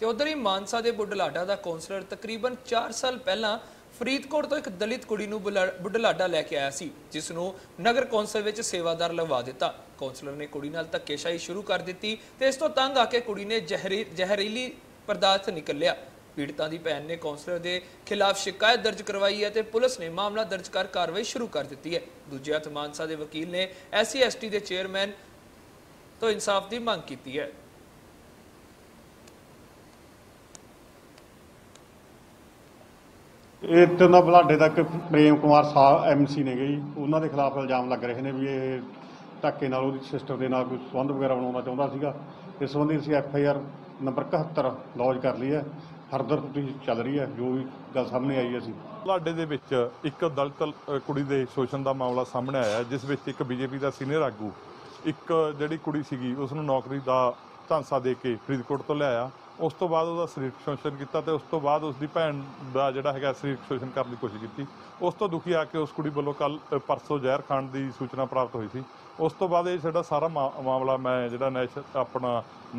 तो उधर ही मानसा के बुढलाडा का कौंसलर तकरीबन 4 साल पहला फरीदकोट तो एक दलित कुड़ी नूं बुढलाडा लैके आया सी, जिसनूं नगर कौंसल विच सेवादार लवा दिता। कौंसलर ने कुड़ी नाल धक्केशाही शुरू कर दी तो इस तों तंग आके कुड़ी ने जहरीली पदार्थ निकलिया। पीड़िता की भैन ने कौंसलर के खिलाफ शिकायत दर्ज करवाई है तो पुलिस ने मामला दर्ज कर कार्रवाई शुरू कर दी है। दूजे हथ मानसा के वकील ने SC/ST के चेयरमैन तो इंसाफ की मांग की है। ਇਹ ਤੋਂ ਬਲਾਡੇ तक प्रेम कुमार साहब MC ने गई उन्होंने खिलाफ इल्जाम लग रहे हैं भी ये ਧੱਕੇ ਨਾਲ ਉਹਦੀ ਸਿਸਟਰ ਦੇ ਨਾਲ ਕੋਈ ਸੰਬੰਧ ਵਗੈਰਾ ਬਣਾਉਣਾ ਚਾਹੁੰਦਾ ਸੀਗਾ। ਇਸ ਸੰਬੰਧੀ ਅਸੀਂ FIR ਨੰਬਰ 71 ਲੌਜ ਕਰ ਲਈ ਹੈ। ਹਰਦਰ ਤੁਸੀਂ ਚੱਲ ਰਹੀ ਹੈ ਜੋ ਵੀ ਗੱਲ ਸਾਹਮਣੇ ਆਈ ਹੈ। ਅਸੀਂ ਬਲਾਡੇ ਦੇ ਵਿੱਚ ਇੱਕ ਦਲਿਤ ਕੁੜੀ ਦੇ ਸ਼ੋਸ਼ਣ ਦਾ ਮਾਮਲਾ ਸਾਹਮਣੇ ਆਇਆ ਜਿਸ ਵਿੱਚ ਇੱਕ BJP ਦਾ ਸੀਨੀਅਰ ਆਗੂ ਇੱਕ ਜਿਹੜੀ ਕੁੜੀ ਸੀਗੀ ਉਸ ਨੂੰ ਨੌਕਰੀ ਦਾ ਝਾਂਸਾ ਦੇ ਕੇ ਫਰੀਦਕੋਟ ਤੋਂ ਲਿਆਇਆ। उस तो बाद उसका शरीर शोषण किया तो उस तो बाद उसकी भैन का जोड़ा है शरीर शोषण करने की कोशिश की। उस तो दुखी आके उस कुड़ी वालों कल परसों जहर खाण की सूचना प्राप्त हुई थी। उस तो बाद सारा मामला मैं जो अपना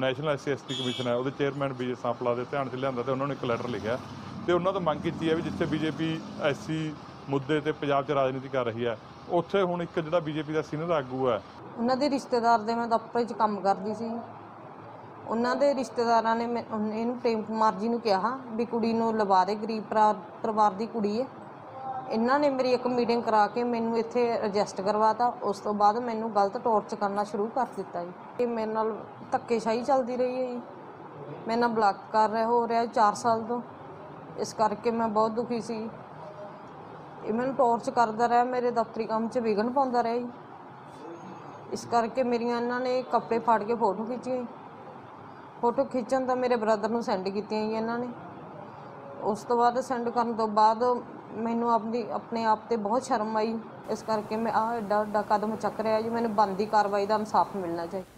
नैशनल SC/ST कमीशन है वो चेयरमैन विजय सांपला के ध्यान से लिया तो उन्होंने एक लैटर लिखा तो उन्होंने मांग की है भी जिथे BJP SC मुद्दे पर पंजाब च राजनीति कर रही है उत्थे हुण एक जो BJP का सीनियर आगू है उन्होंने रिश्तेदार दे मैं दफ्तर च काम करदी सी। उन्होंने रिश्तेदार ने मैं इन प्रेम कुमार जी ने कहा भी कुड़ी नूं लवा दे गरीब परिवार की कुड़ी है। इन्होंने मेरी एक मीटिंग करा के मैनू इत्थे रजिस्टर करवाता। उस तो बाद मैनू गलत टॉर्च करना शुरू कर दिता जी। मेरे नाल धक्केशाही चलती रही है जी। मेरे नाल बलात्कार हो रहा 4 साल तो। इस करके मैं बहुत दुखी सी। मैनू टॉर्च करता रहा, मेरे दफ्तरी काम च विघन पाता रहा जी। इस करके मेरियां इन्होंने कपड़े फाड़ के फोटो खिंची। फोटो खिंचन तो मेरे ब्रदर को सेंड की इन्होंने। उस तो बाद सेंड करने तो बाद मैनू अपने आप पर बहुत शर्म आई। इस करके मैं एडा एडा कदम चक रहा जी। मैंने बनती कार्रवाई का इंसाफ मिलना चाहिए।